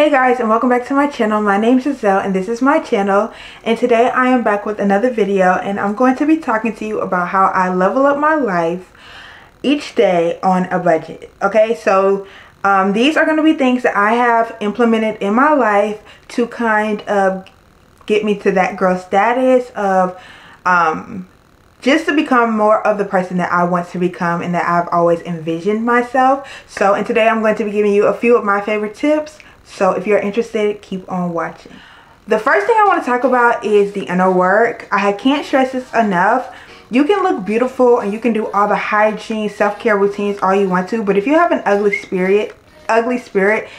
Hey guys, and welcome back to my channel. My name's Giselle and this is my channel, and today I am back with another video, and I'm going to be talking to you about how I level up my life each day on a budget. Okay, so these are going to be things that I have implemented in my life to kind of get me to that girl status of just to become more of the person that I want to become and that I've always envisioned myself. So, and today I'm going to be giving you a few of my favorite tips. So if you're interested, keep on watching. The first thing I want to talk about is the inner work. I can't stress this enough. You can look beautiful and you can do all the hygiene, self-care routines all you want to, but if you have an ugly spirit,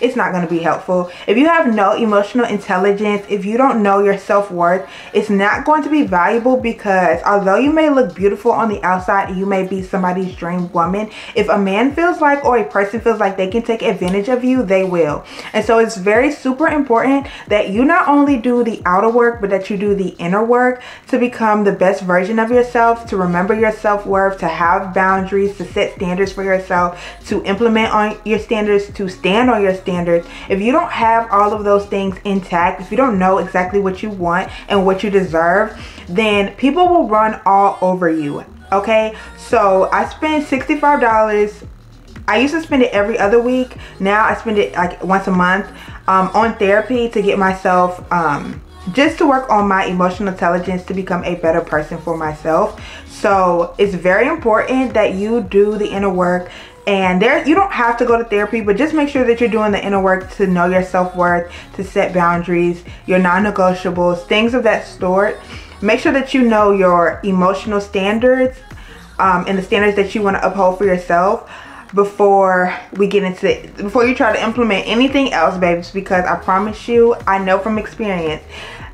it's not going to be helpful. If you have no emotional intelligence, if you don't know your self-worth, it's not going to be valuable, because although you may look beautiful on the outside, you may be somebody's dream woman. If a man feels like, or a person feels like they can take advantage of you, they will. And so it's very super important that you not only do the outer work, but that you do the inner work to become the best version of yourself, to remember your self-worth, to have boundaries, to set standards for yourself, to implement on your standards, to stand on your standards. If you don't have all of those things intact, if you don't know exactly what you want and what you deserve, then people will run all over you. Okay, so I spent $65. I used to spend it every other week. Now I spend it like once a month on therapy to get myself just to work on my emotional intelligence, to become a better person for myself. So it's very important that you do the inner work. And there, you don't have to go to therapy, but just make sure that you're doing the inner work to know your self-worth, to set boundaries, your non-negotiables, things of that sort. Make sure that you know your emotional standards and the standards that you want to uphold for yourself before you try to implement anything else, babes, because I promise you, I know from experience,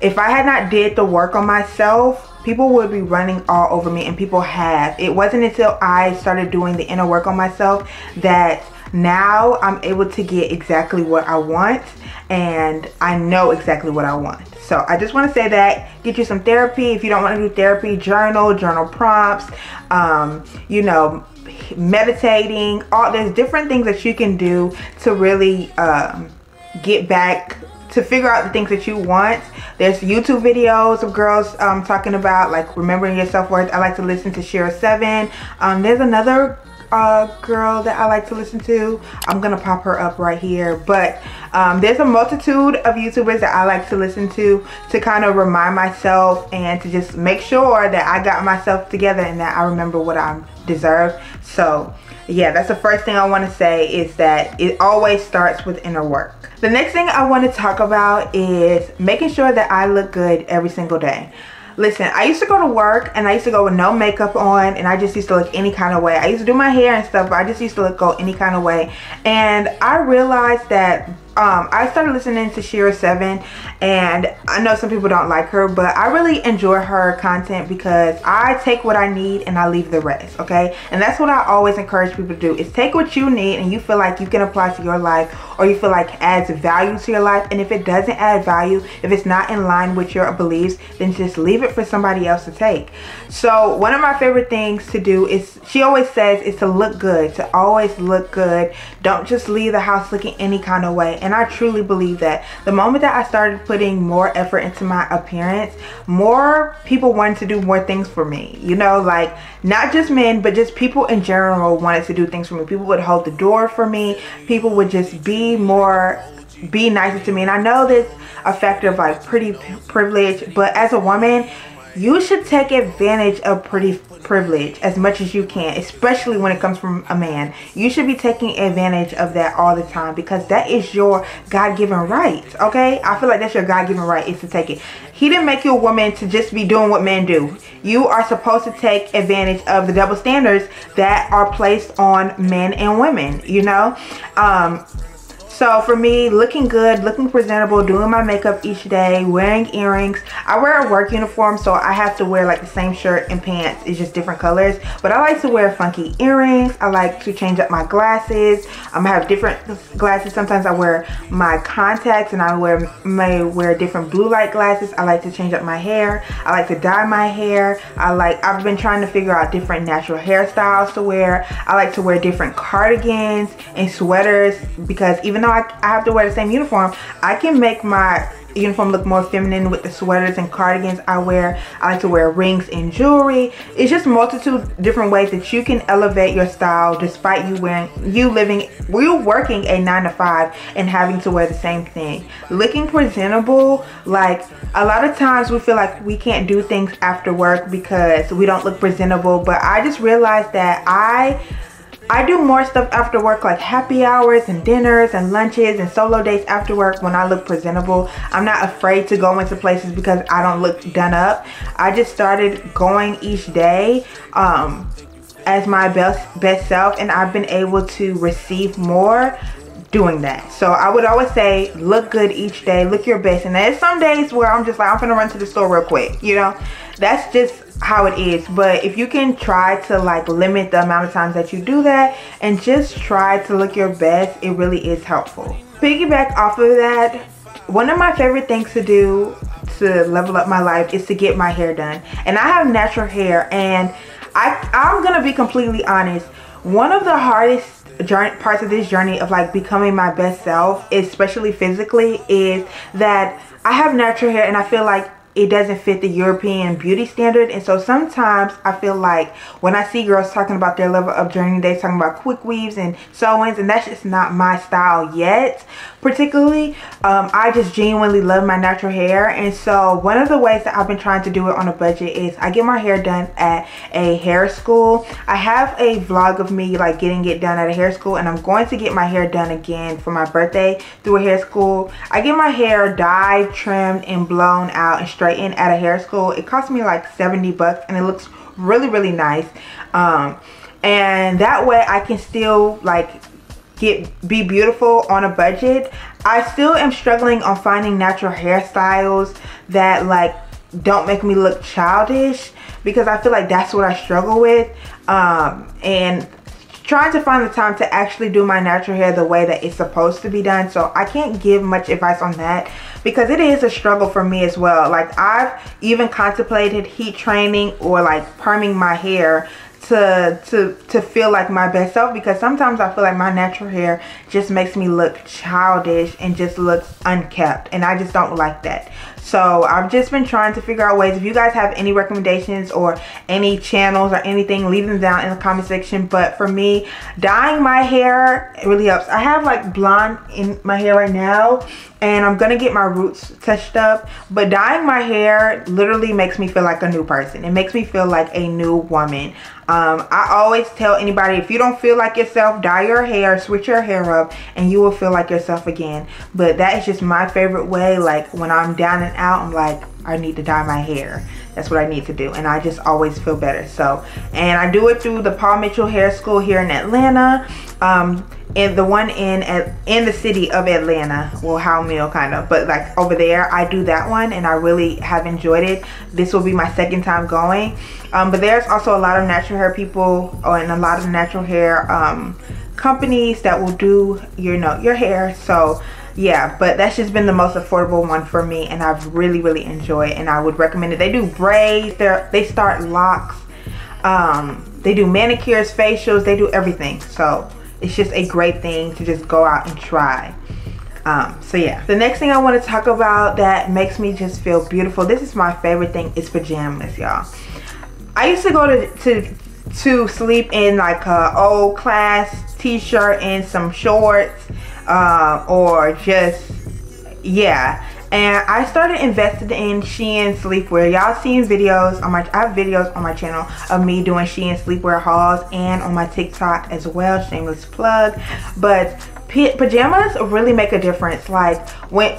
if I had not did the work on myself, people would be running all over me, and people have. It wasn't until I started doing the inner work on myself that now I'm able to get exactly what I want, and I know exactly what I want. So I just want to say that, get you some therapy. If you don't want to do therapy, journal prompts, you know, meditating, there's different things that you can do to really get back to figure out the things that you want. There's YouTube videos of girls talking about like remembering your self-worth. I like to listen to Shera Seven. There's another girl that I like to listen to. I'm gonna pop her up right here, but there's a multitude of YouTubers that I like to listen to kind of remind myself and to just make sure that I got myself together and that I remember what I deserve. So yeah, that's the first thing I want to say, is that it always starts with inner work. The next thing I want to talk about is making sure that I look good every single day. Listen, I used to go to work and I used to go with no makeup on, and I just used to look any kind of way. I used to do my hair and stuff, but I just used to go any kind of way. And I realized that I started listening to Shera Seven, and I know some people don't like her, but I really enjoy her content because I take what I need and I leave the rest, okay? And that's what I always encourage people to do, is take what you need and you feel like you can apply to your life, or you feel like adds value to your life. And if it doesn't add value, if it's not in line with your beliefs, then just leave it for somebody else to take. So one of my favorite things to do is, she always says, is to look good, to always look good. Don't just leave the house looking any kind of way. And I truly believe that the moment that I started putting more effort into my appearance, more people wanted to do more things for me. You know, like not just men, but just people in general wanted to do things for me. People would hold the door for me. People would just be nicer to me. And I know there's a factor of like pretty privilege, but as a woman, you should take advantage of pretty privilege as much as you can, especially when it comes from a man. You should be taking advantage of that all the time, because that is your God-given right, okay? I feel like that's your God-given right, is to take it. He didn't make you a woman to just be doing what men do. You are supposed to take advantage of the double standards that are placed on men and women, you know? So for me, looking good, looking presentable, doing my makeup each day, wearing earrings. I wear a work uniform, so I have to wear like the same shirt and pants. It's just different colors. But I like to wear funky earrings. I like to change up my glasses. I have different glasses. Sometimes I wear my contacts, and I may wear different blue light glasses. I like to change up my hair. I like to dye my hair. I've been trying to figure out different natural hairstyles to wear. I like to wear different cardigans and sweaters, because even know I have to wear the same uniform, I can make my uniform look more feminine with the sweaters and cardigans I wear. I like to wear rings and jewelry. It's just multitude of different ways that you can elevate your style despite you working a 9-to-5 and having to wear the same thing. Looking presentable, like a lot of times we feel like we can't do things after work because we don't look presentable, but I just realized that I do more stuff after work, like happy hours and dinners and lunches and solo dates after work, when I look presentable. I'm not afraid to go into places because I don't look done up. I just started going each day as my best self, and I've been able to receive more doing that. So I would always say look good each day, look your best. And there's some days where I'm just like, I'm gonna run to the store real quick, you know. That's just how it is. But if you can try to like limit the amount of times that you do that and just try to look your best, it really is helpful. Piggyback off of that, one of my favorite things to do to level up my life is to get my hair done. And I have natural hair, and I'm gonna be completely honest, one of the hardest parts of this journey of like becoming my best self, especially physically, is that I have natural hair and I feel like it doesn't fit the European beauty standard. And so sometimes I feel like when I see girls talking about their level up journey, they talking about quick weaves and sew-ins, and that's just not my style yet. Particularly, I just genuinely love my natural hair. And so one of the ways that I've been trying to do it on a budget is I get my hair done at a hair school. I have a vlog of me like getting it done at a hair school, and I'm going to get my hair done again for my birthday through a hair school. I get my hair dyed, trimmed, and blown out and straightened in at a hair school. It cost me like $70 and it looks really nice, and that way I can still like be beautiful on a budget. I still am struggling on finding natural hairstyles that like don't make me look childish, because I feel like that's what I struggle with, and trying to find the time to actually do my natural hair the way that it's supposed to be done. So I can't give much advice on that because it is a struggle for me as well. Like I've even contemplated heat training or like perming my hair to feel like my best self, because sometimes I feel like my natural hair just makes me look childish and just looks unkept, and I just don't like that. So I've just been trying to figure out ways. If you guys have any recommendations or any channels or anything, leave them down in the comment section. But for me, dyeing my hair, it really helps. I have like blonde in my hair right now, and I'm gonna get my roots touched up, but dyeing my hair literally makes me feel like a new person. It makes me feel like a new woman. I always tell anybody, if you don't feel like yourself, dye your hair, switch your hair up, and you will feel like yourself again. But that is just my favorite way. Like when I'm down and out, I'm like, I need to dye my hair. That's what I need to do, and I just always feel better. So, and I do it through the Paul Mitchell Hair School here in Atlanta, and the one in the city of Atlanta, well, Howell Mill kind of, but like over there, I do that one, and I really have enjoyed it. This will be my second time going, but there's also a lot of natural hair people and a lot of natural hair companies that will do your hair. So yeah, but that's just been the most affordable one for me, and I've really enjoyed it, and I would recommend it. They do braids, they start locks, they do manicures, facials, they do everything. So it's just a great thing to just go out and try. So yeah, the next thing I want to talk about that makes me just feel beautiful, this is my favorite thing, is pajamas, y'all. I used to go to sleep in like a old class t-shirt and some shorts, or just, yeah. And I started investing in Shein sleepwear. Y'all seen videos on I have videos on my channel of me doing Shein sleepwear hauls, and on my TikTok as well, shameless plug. But pajamas really make a difference. Like when,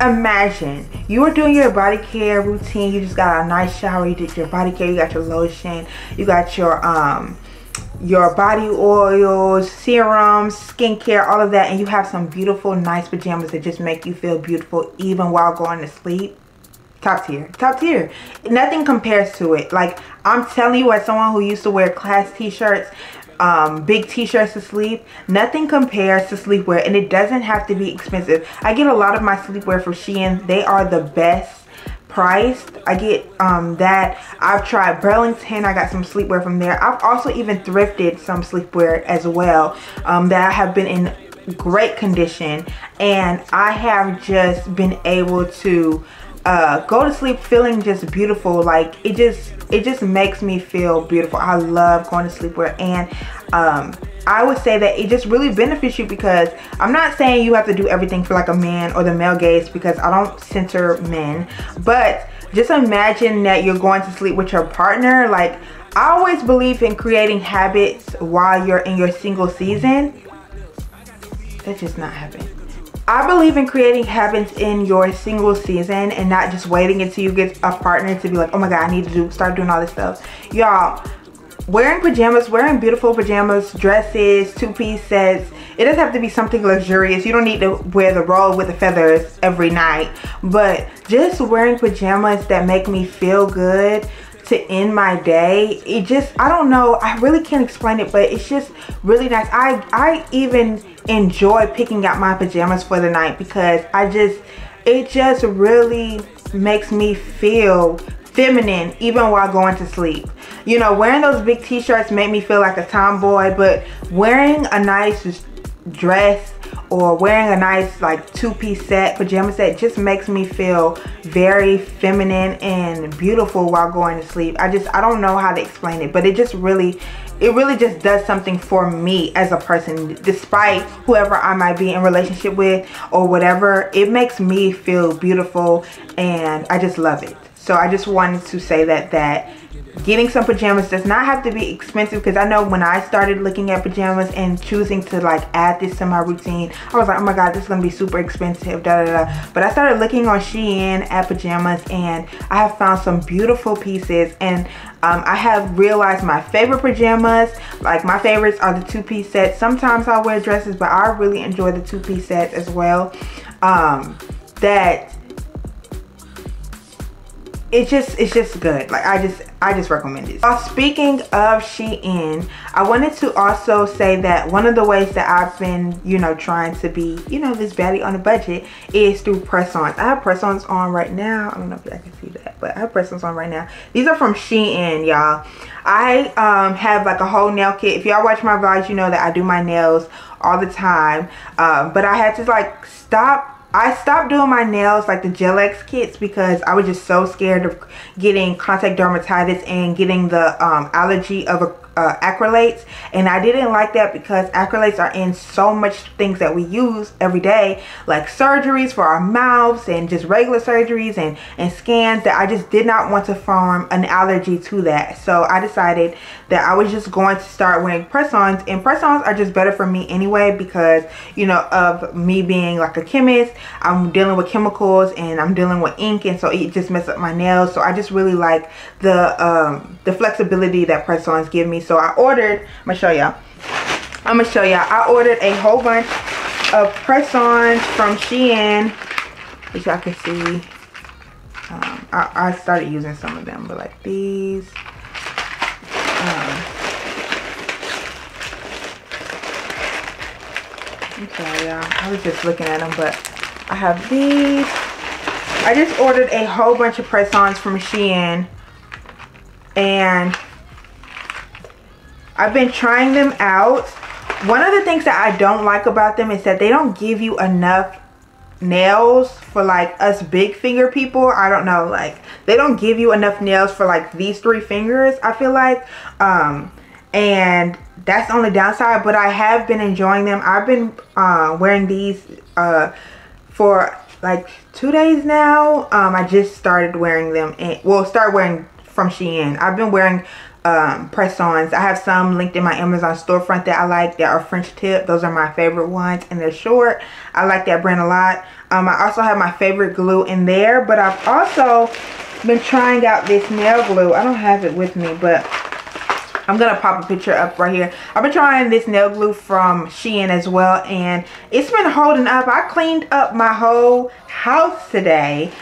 imagine you were doing your body care routine, you just got a nice shower, you did your body care, you got your lotion, you got your body oils, serums, skincare, all of that, and you have some beautiful, nice pajamas that just make you feel beautiful even while going to sleep. Top tier, top tier. Nothing compares to it. Like I'm telling you, as someone who used to wear class t-shirts, big t-shirts to sleep, nothing compares to sleepwear, and it doesn't have to be expensive. I get a lot of my sleepwear from Shein. They are the best priced. I get that. I've tried Burlington. I got some sleepwear from there. I've also even thrifted some sleepwear as well, that have been in great condition, and I have just been able to go to sleep feeling just beautiful. Like it just makes me feel beautiful. I love going to sleep wear, and I would say that it just really benefits you, because I'm not saying you have to do everything for like a man or the male gaze, because I don't censor men, but just imagine that you're going to sleep with your partner. Like, I always believe in creating habits while you're in your single season. That just not happening. I believe in creating habits in your single season and not just waiting until you get a partner to be like, oh my God, I need to start doing all this stuff. Y'all, wearing pajamas, wearing beautiful pajamas, dresses, two-piece sets, it doesn't have to be something luxurious. You don't need to wear the robe with the feathers every night, but just wearing pajamas that make me feel good to end my day, it just, I don't know, I really can't explain it, but it's just really nice. I even enjoy picking out my pajamas for the night, because it just really makes me feel feminine even while going to sleep. You know, wearing those big t-shirts made me feel like a tomboy, but wearing a nice dress or wearing a nice like two-piece set, pajama set, just makes me feel very feminine and beautiful while going to sleep. I don't know how to explain it, but it really just does something for me as a person, despite whoever I might be in relationship with or whatever. It makes me feel beautiful, and I just love it. So I just wanted to say that getting some pajamas does not have to be expensive, because I know when I started looking at pajamas and choosing to like add this to my routine, I was like, oh my God, this is gonna be super expensive, da da da. But I started looking on Shein at pajamas, and I have found some beautiful pieces, and I have realized my favorite pajamas, like my favorites are the two-piece sets. Sometimes I wear dresses, but I really enjoy the two-piece sets as well. It's just good. Like I just recommend it. Well, speaking of Shein, I wanted to also say that one of the ways that I've been, you know, trying to be, you know, this baddie on a budget is through press-ons. I have press-ons on right now. I don't know if y'all can see that, but I have press-ons on right now. These are from Shein, y'all. I have like a whole nail kit. If y'all watch my vlogs, you know that I do my nails all the time. But I had to like I stopped doing my nails, like the Gel X kits, because I was just so scared of getting contact dermatitis and getting the allergy of acrylates. And I didn't like that, because acrylates are in so much things that we use every day, like surgeries for our mouths and just regular surgeries and scans, that I just did not want to form an allergy to that. So I decided that I was just going to start wearing press-ons, and press-ons are just better for me anyway, because, you know, of me being like a chemist, I'm dealing with chemicals and I'm dealing with ink, and so it just messed up my nails. So I just really like the flexibility that press-ons give me. So I ordered, I ordered a whole bunch of press-ons from Shein, which y'all can see. I started using some of them, but like these. I'm sorry, y'all, I was just looking at them, but I have these. I just ordered a whole bunch of press-ons from Shein, and I've been trying them out. One of the things that I don't like about them is that they don't give you enough nails for like us big finger people. I don't know, like they don't give you enough nails for like these three fingers, I feel like. And that's on the downside, but I have been enjoying them. I've been wearing these for like 2 days now. I just started wearing them, started wearing from Shein. I've been wearing press-ons. I have some linked in my Amazon storefront that I like, that are French tip. Those are my favorite ones, and they're short. I like that brand a lot. I also have my favorite glue in there, but I've also been trying out this nail glue. I don't have it with me, but I'm gonna pop a picture up right here. I've been trying this nail glue from Shein as well, and it's been holding up. I cleaned up my whole house today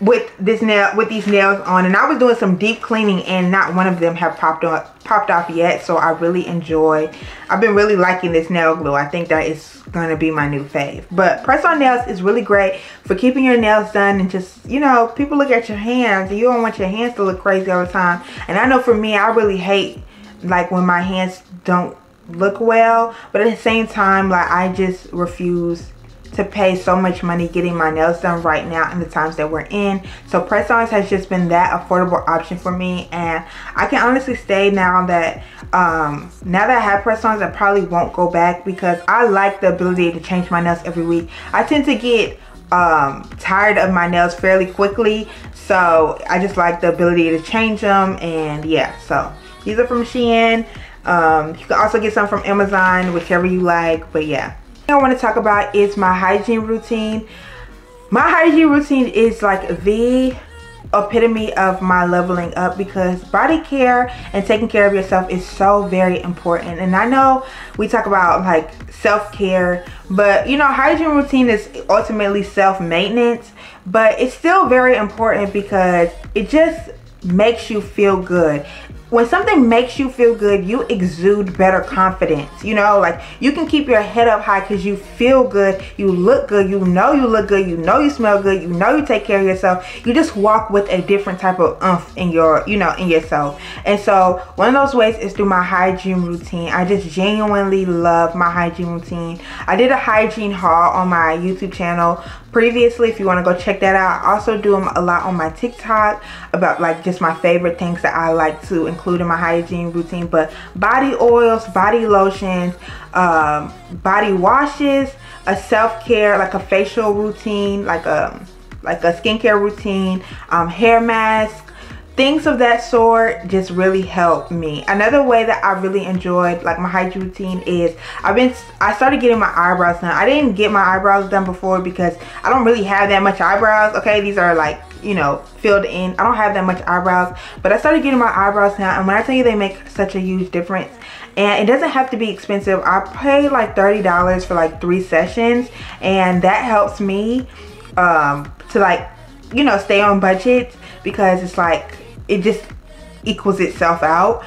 with these nails on, and I was doing some deep cleaning, and not one of them have popped off yet. So I really enjoy, I've been really liking this nail glue. I think that is gonna be my new fave. But press-on nails is really great for keeping your nails done, and just, you know, people look at your hands and you don't want your hands to look crazy all the time. And I know for me, I really hate like when my hands don't look well, but at the same time, like, I just refuse to pay so much money getting my nails done right now in the times that we're in. So press-ons has just been that affordable option for me, and I can honestly say now that I have press-ons, I probably won't go back because I like the ability to change my nails every week. I tend to get tired of my nails fairly quickly, so I just like the ability to change them. And yeah, so these are from Shein. You can also get some from Amazon, whichever you like, but yeah. I want to talk about is my hygiene routine. My hygiene routine is like the epitome of my leveling up, because body care and taking care of yourself is so very important. And I know we talk about like self-care, but you know, hygiene routine is ultimately self-maintenance, but it's still very important because it just makes you feel good. When something makes you feel good, you exude better confidence. You know, like, you can keep your head up high because you feel good, you look good, you know you look good, you know you smell good, you know you take care of yourself. You just walk with a different type of oomph in your, you know, in yourself. And so one of those ways is through my hygiene routine. I just genuinely love my hygiene routine. I did a hygiene haul on my YouTube channel previously, if you want to go check that out. I also do them a lot on my TikTok about like just my favorite things that I like to include in my hygiene routine, but body oils, body lotions, body washes, a self-care, like a facial routine, like a skincare routine, hair mask, things of that sort just really help me. Another way that I really enjoyed like my hygiene routine is I started getting my eyebrows done. I didn't get my eyebrows done before because I don't really have that much eyebrows. Okay, these are like, you know, filled in. I don't have that much eyebrows, but I started getting my eyebrows now, and when I tell you, they make such a huge difference. And it doesn't have to be expensive. I paid like $30 for like 3 sessions, and that helps me to, like, you know, stay on budget, because it's like it just equals itself out.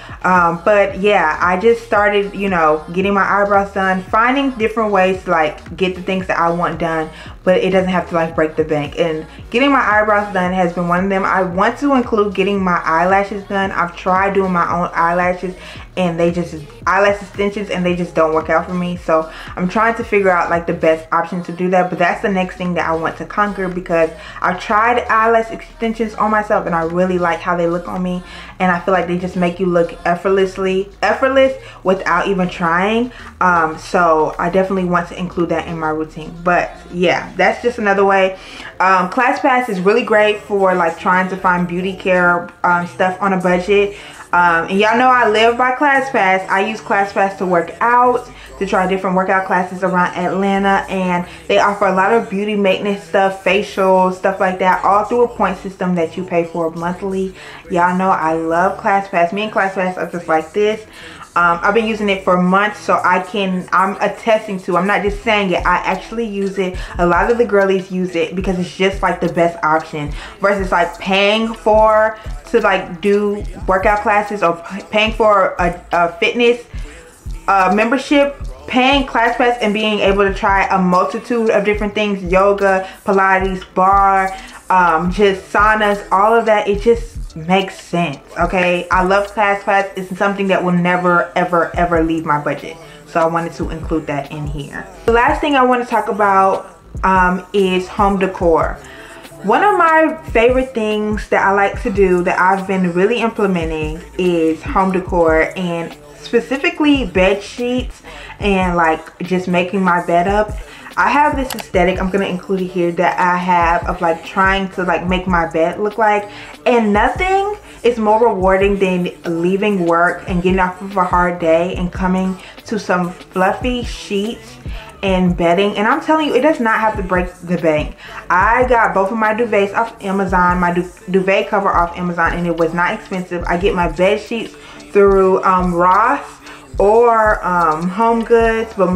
But yeah, I just started, you know, getting my eyebrows done, finding different ways to like get the things that I want done, but it doesn't have to like break the bank. And getting my eyebrows done has been one of them. I want to include getting my eyelashes done. I've tried doing my own eyelashes, and they just, eyelash extensions, and they just don't work out for me. So I'm trying to figure out like the best option to do that, but that's the next thing that I want to conquer, because I've tried eyelash extensions on myself and I really like how they look on me, and I feel like they just make you look effortless without even trying. So I definitely want to include that in my routine. But yeah, that's just another way. ClassPass is really great for like trying to find beauty care stuff on a budget. And y'all know I live by ClassPass. I use ClassPass to work out, to try different workout classes around Atlanta, and they offer a lot of beauty maintenance stuff, facial stuff like that, all through a point system that you pay for monthly. Y'all know I love ClassPass. Me and ClassPass are just like this. I've been using it for months, so I'm attesting to, I'm not just saying it, I actually use it. A lot of the girlies use it because it's just like the best option versus like paying for to like do workout classes, or paying for a fitness membership. Paying ClassPass and being able to try a multitude of different things, yoga, Pilates, bar, just saunas, all of that, it just makes sense. Okay, I love ClassPass. It's something that will never ever leave my budget, so I wanted to include that in here. The last thing I want to talk about is home decor. One of my favorite things that I like to do that I've been really implementing is home decor, and specifically bed sheets, and like just making my bed up. I have this aesthetic, I'm gonna include it here, that I have of like trying to like make my bed look like, and nothing is more rewarding than leaving work and getting off of a hard day and coming to some fluffy sheets and bedding. And I'm telling you, it does not have to break the bank. I got both of my duvets off Amazon, my duvet cover off Amazon, and it was not expensive. I get my bed sheets through Ross or Home Goods, but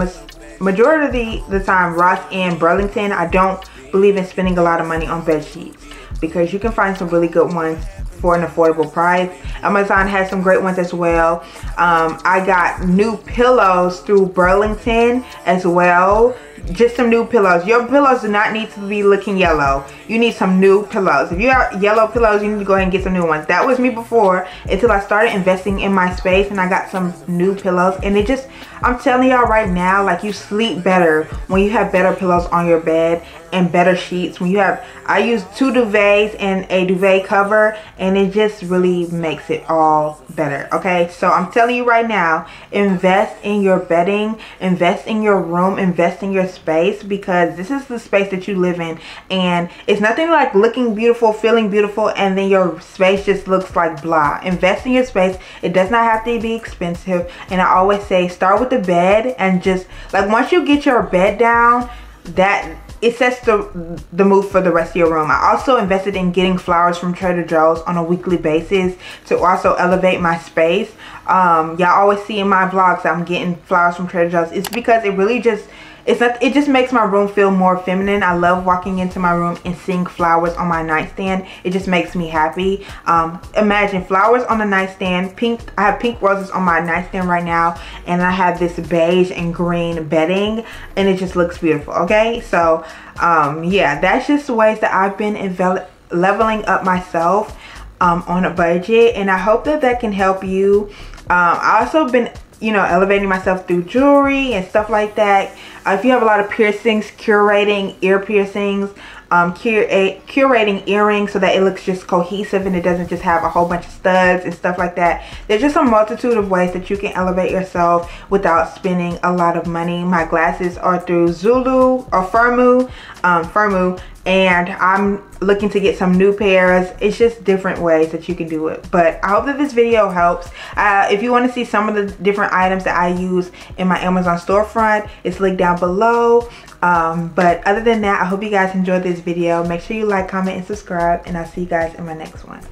majority of the time Ross and Burlington. I don't believe in spending a lot of money on bed sheets because you can find some really good ones for an affordable price. Amazon has some great ones as well. I got new pillows through Burlington as well. just some new pillows. Your pillows do not need to be looking yellow. You need some new pillows. If you have yellow pillows, you need to go ahead and get some new ones. That was me before, until I started investing in my space and I got some new pillows. And it just, I'm telling y'all right now, like, you sleep better when you have better pillows on your bed and better sheets. When you have, I use 2 duvets and a duvet cover, and it just really makes it all better. Okay, so I'm telling you right now, invest in your bedding, invest in your room, invest in your space, because this is the space that you live in. And it's nothing like looking beautiful, feeling beautiful, and then your space just looks like blah. Invest in your space. It does not have to be expensive. And I always say, start with the bed, and just like, once you get your bed down, that it sets the mood for the rest of your room. I also invested in getting flowers from Trader Joe's on a weekly basis to also elevate my space. Y'all always see in my vlogs I'm getting flowers from Trader Joe's. It's because it really just, it just makes my room feel more feminine. I love walking into my room and seeing flowers on my nightstand. It just makes me happy. Imagine flowers on the nightstand, pink. I have pink roses on my nightstand right now, and I have this beige and green bedding, and it just looks beautiful. Okay, so yeah, that's just ways that I've been leveling up myself on a budget, and I hope that that can help you. I also been, you know, elevating myself through jewelry and stuff like that. If you have a lot of piercings, curating ear piercings, curating earrings so that it looks just cohesive and it doesn't just have a whole bunch of studs and stuff like that. There's just a multitude of ways that you can elevate yourself without spending a lot of money. My glasses are through Zulu or Fermu, and I'm looking to get some new pairs. It's just different ways that you can do it. But I hope that this video helps. If you want to see some of the different items that I use in my Amazon storefront, it's linked down below. But other than that, I hope you guys enjoyed this video. Make sure you like, comment, and subscribe, and I'll see you guys in my next one.